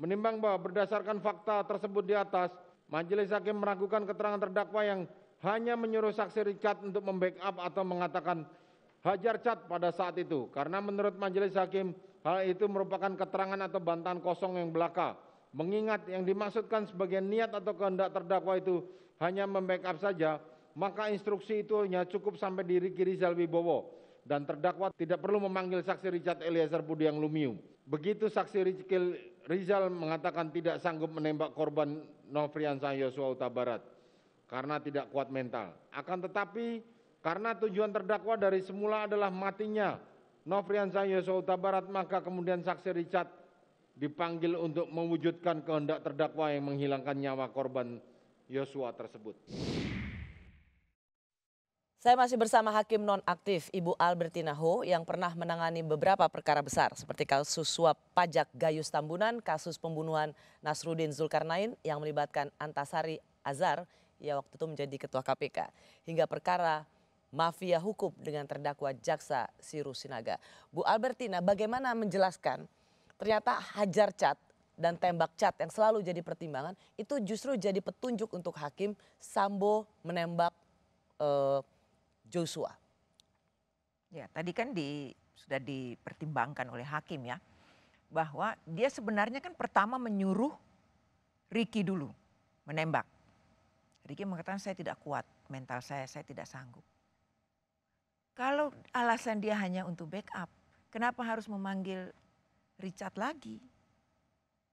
Menimbang bahwa berdasarkan fakta tersebut di atas, Majelis Hakim meragukan keterangan terdakwa yang hanya menyuruh saksi Richard untuk membackup atau mengatakan hajar cat pada saat itu. Karena menurut Majelis Hakim, hal itu merupakan keterangan atau bantahan kosong yang belaka. Mengingat yang dimaksudkan sebagai niat atau kehendak terdakwa itu hanya membackup saja, maka instruksi itu hanya cukup sampai di Ricky Rizal Wibowo dan terdakwa tidak perlu memanggil saksi Richard Eliezer Budiang Lumium. Begitu saksi Ricky Rizal mengatakan tidak sanggup menembak korban Nofriansyah Yosua Hutabarat karena tidak kuat mental. Akan tetapi karena tujuan terdakwa dari semula adalah matinya Nofriansyah Yosua Hutabarat, maka kemudian saksi Richard dipanggil untuk mewujudkan kehendak terdakwa yang menghilangkan nyawa korban Yosua tersebut. Saya masih bersama hakim nonaktif Ibu Albertina Ho yang pernah menangani beberapa perkara besar seperti kasus suap pajak Gayus Tambunan, kasus pembunuhan Nasruddin Zulkarnain yang melibatkan Antasari Azhar yang waktu itu menjadi ketua KPK, hingga perkara mafia hukum dengan terdakwa Jaksa Sirus Sinaga. Bu Albertina, bagaimana menjelaskan ternyata hajar cat dan tembak cat yang selalu jadi pertimbangan itu justru jadi petunjuk untuk Hakim Sambo menembak Joshua. Ya, tadi kan sudah dipertimbangkan oleh Hakim ya, bahwa dia sebenarnya kan pertama menyuruh Ricky dulu menembak. Ricky mengatakan saya tidak kuat, mental saya tidak sanggup. Kalau alasan dia hanya untuk backup, kenapa harus memanggil Richard lagi?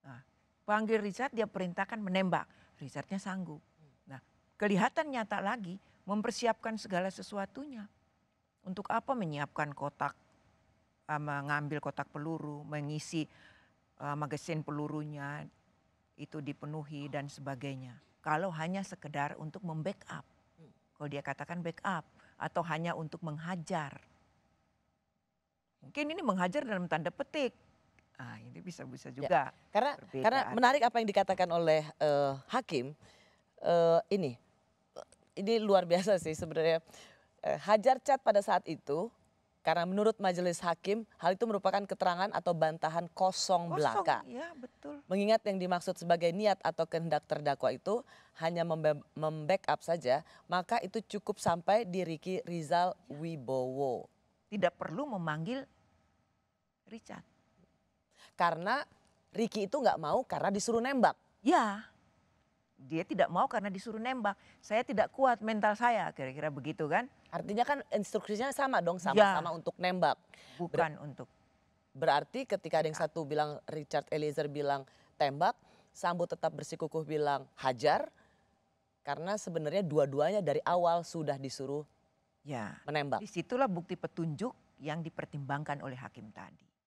Nah, panggil Richard, dia perintahkan menembak. Richardnya sanggup. Nah, kelihatan nyata lagi mempersiapkan segala sesuatunya. Untuk apa menyiapkan kotak, mengambil kotak peluru, mengisi magasin pelurunya itu dipenuhi dan sebagainya. Kalau hanya sekedar untuk membackup, kalau dia katakan backup atau hanya untuk menghajar, mungkin ini menghajar dalam tanda petik. Ah, ini bisa juga. Ya, karena menarik apa yang dikatakan oleh Hakim. Ini luar biasa sih sebenarnya. Hajar cat pada saat itu karena menurut Majelis Hakim hal itu merupakan keterangan atau bantahan kosong belaka. Ya, betul. Mengingat yang dimaksud sebagai niat atau kehendak terdakwa itu hanya membackup saja, maka itu cukup sampai di Ricky Rizal Wibowo. Tidak perlu memanggil Richard. Karena Ricky itu nggak mau karena disuruh nembak. Ya, dia tidak mau karena disuruh nembak. Saya tidak kuat mental saya, kira-kira begitu kan. Artinya kan instruksinya sama dong, sama-sama ya, untuk nembak. Bukan untuk. Berarti ketika ada yang satu bilang, Richard Eliezer bilang tembak, Sambo tetap bersikukuh bilang hajar. Karena sebenarnya dua-duanya dari awal sudah disuruh menembak. Disitulah bukti petunjuk yang dipertimbangkan oleh Hakim tadi.